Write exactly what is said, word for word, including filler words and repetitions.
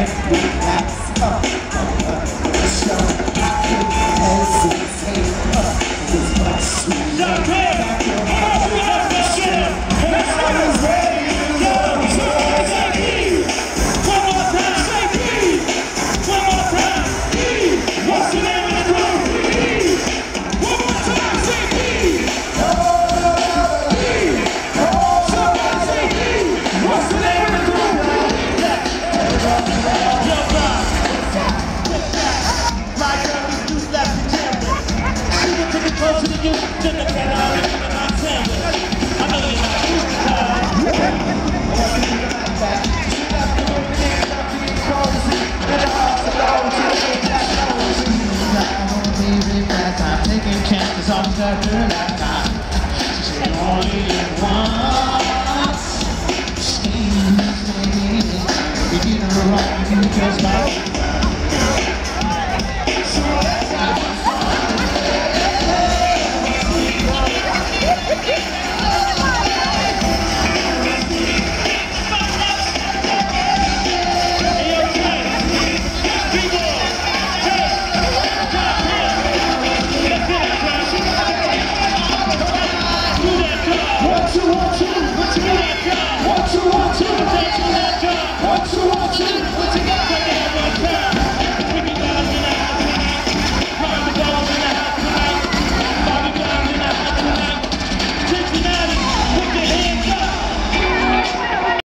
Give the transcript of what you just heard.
Because my